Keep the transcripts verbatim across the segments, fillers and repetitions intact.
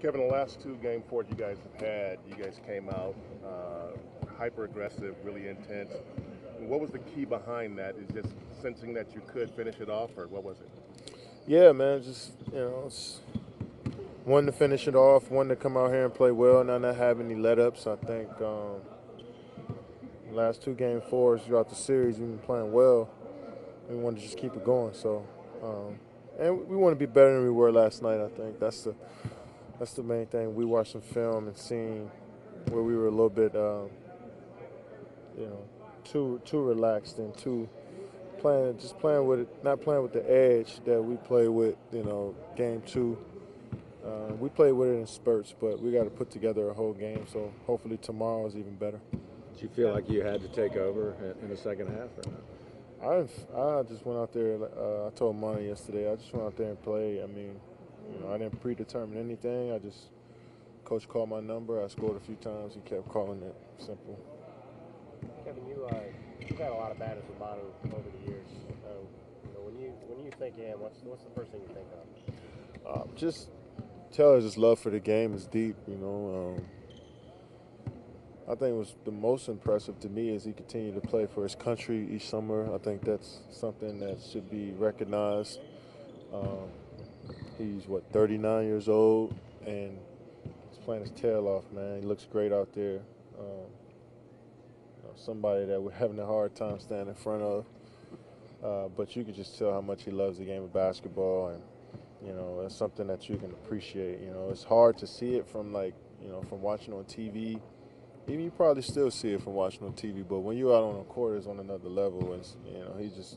Kevin, the last two game fours you guys have had, you guys came out uh, hyper-aggressive, really intense. What was the key behind that? Is just sensing that you could finish it off, or what was it? Yeah, man, just, you know, it's one to finish it off, one to come out here and play well, not not have any let-ups. I think um, the last two game fours throughout the series, we've been playing well. We want to just keep it going. So, um, and we want to be better than we were last night. I think that's the that's the main thing. We watched some film and seeing where we were a little bit, um, you know, too too relaxed and too playing just playing with it, not playing with the edge that we play with. You know, game two, uh, we played with it in spurts, but we got to put together a whole game. So hopefully tomorrow is even better. Did you feel like you had to take over in the second half or not? I I just went out there. Uh, I told Monty yesterday. I just went out there and played. I mean, you know, I didn't predetermine anything. I just coach called my number. I scored a few times. He kept calling it. Simple. Kevin, you uh, you've had a lot of battles with Manu over the years. So you know, when you when you think in, what's what's the first thing you think of? Uh, just tell us his love for the game is deep. You know. Um, I think what's the most impressive to me is he continued to play for his country each summer. I think that's something that should be recognized. Um, he's, what, thirty-nine years old, and he's playing his tail off, man. He looks great out there. Um, you know, somebody that we're having a hard time standing in front of. Uh, but you can just tell how much he loves the game of basketball, and, you know, that's something that you can appreciate. You know, it's hard to see it from, like, you know, from watching on T V. Even you probably still see it from watching on T V, but when you're out on the court, it's on another level. And you know, he's just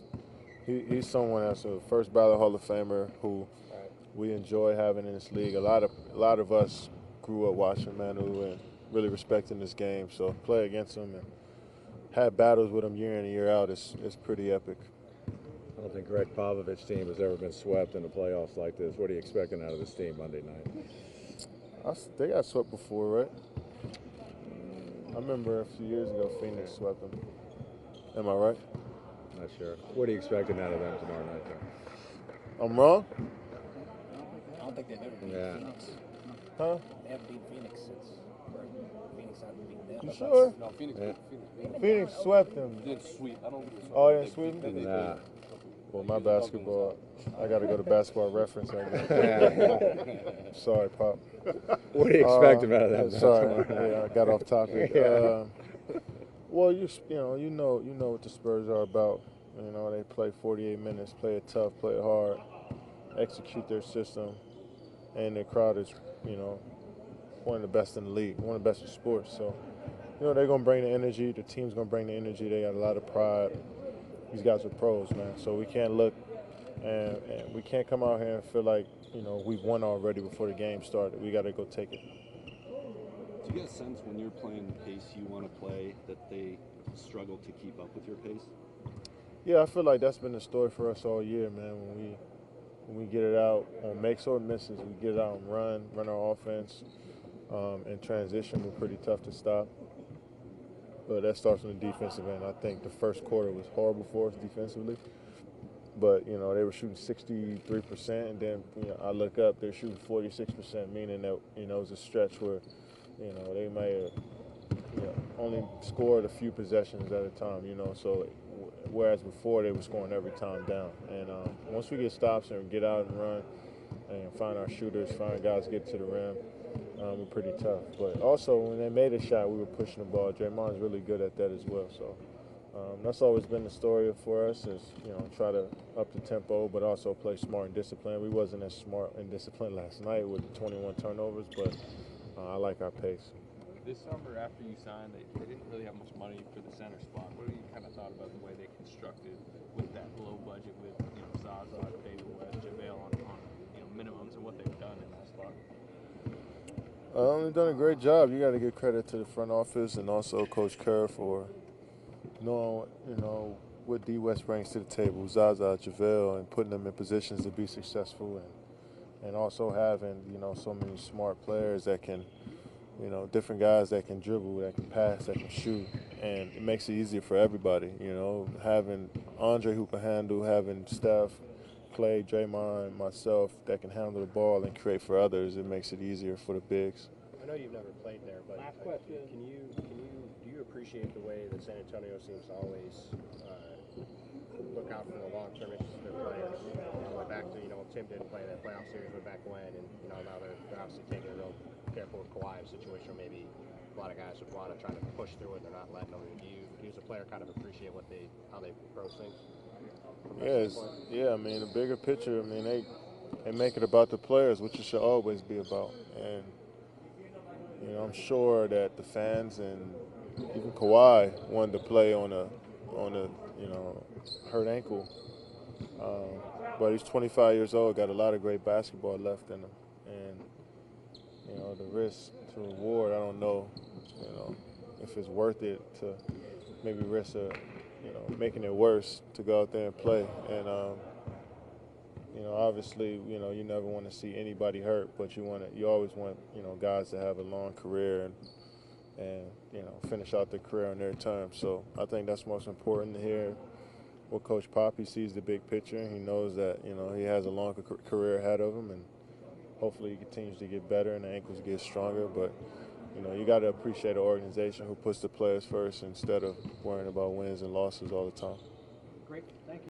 he, he's someone that's a first ballot Hall of Famer who we enjoy having in this league. A lot of a lot of us grew up watching Manu and really respecting this game. So play against him and have battles with him year in and year out is it's pretty epic. I don't think Gregg Popovich's team has ever been swept in the playoffs like this. What are you expecting out of this team Monday night? I, they got swept before, right? I remember a few years ago, Phoenix swept them. Am I right? Not sure. What are you expecting out of them tomorrow night, though? I'm wrong? I don't think they've ever beaten yeah. Phoenix. Huh? They haven't beaten Phoenix since. Phoenix hasn't beaten them. You sure? No, Phoenix yeah. Phoenix, Phoenix swept them. They didn't sweep. I don't think they swept them. Oh, they didn't sweep them? Nah. Well, my basketball, I got to go to basketball reference right now. Sorry, Pop. What do you expect um, about that? Sorry, yeah, I got off topic. Yeah. Uh, well, you you know you know you know what the Spurs are about. You know they play forty-eight minutes, play it tough, play it hard, execute their system, and their crowd is you know one of the best in the league, one of the best in sports. So you know they're gonna bring the energy. The team's gonna bring the energy. They got a lot of pride. These guys are pros, man. So we can't look and, and we can't come out here and feel like, you know, we've won already before the game started. We got to go take it. Do you get a sense when you're playing the pace you want to play that they struggle to keep up with your pace? Yeah, I feel like that's been the story for us all year, man. When we when we get it out on makes or misses, we get it out and run, run our offense. Um, in transition, we're pretty tough to stop. But that starts on the defensive end. I think the first quarter was horrible for us defensively. But, you know, they were shooting sixty-three percent, and then you know, I look up, they're shooting forty-six percent, meaning that, you know, it was a stretch where, you know, they may have you know, only scored a few possessions at a time, you know. So, whereas before they were scoring every time down. And um, once we get stops and get out and run and find our shooters, find guys get to the rim, Um, we're pretty tough, but also when they made a shot, we were pushing the ball. Draymond's really good at that as well, so um, that's always been the story for us is, you know, try to up the tempo, but also play smart and disciplined. We wasn't as smart and disciplined last night with twenty-one turnovers, but uh, I like our pace. This summer after you signed, they, they didn't really have much money for the center spot. What have you kind of thought about the way they constructed with that low budget with, you know, Zaza, David West, JaVale on, on you know, minimums and what they've done in that spot? Um, they've done a great job. You got to give credit to the front office and also Coach Kerr for knowing, you know, what D. West brings to the table, Zaza, JaVale, and putting them in positions to be successful, and and also having, you know, so many smart players that can, you know, different guys that can dribble, that can pass, that can shoot, and it makes it easier for everybody. You know, having Andre who can handle, having Steph, Clay, Draymond, myself, that can handle the ball and create for others, it makes it easier for the bigs. I know you've never played there, but I, can you can you do you appreciate the way that San Antonio seems to always uh, look out for the long-term interests of their players? You know, went back to you know Tim didn't play that playoff series, but back when, and you know now they're, they're obviously taking a real careful with Kawhi situation. Maybe a lot of guys would want to try to push through it, they're not letting them. Do you, do you as a player kind of appreciate what they how they approach things? Yes, yeah. I mean, the bigger picture. I mean, they they make it about the players, which it should always be about. And you know, I'm sure that the fans and even Kawhi wanted to play on a on a you know hurt ankle. Um, but he's twenty-five years old, got a lot of great basketball left in him, and you know the risk to reward. I don't know, you know, if it's worth it to maybe risk a. You know, making it worse to go out there and play. And, um, you know, obviously, you know, you never want to see anybody hurt, but you want to, you always want, you know, guys to have a long career and, and, you know, finish out their career on their terms. So I think that's most important to hear what Coach Poppy sees the big picture. And he knows that, you know, he has a long career ahead of him, and hopefully he continues to get better and the ankles get stronger. But you know, you got to appreciate an organization who puts the players first instead of worrying about wins and losses all the time. Great.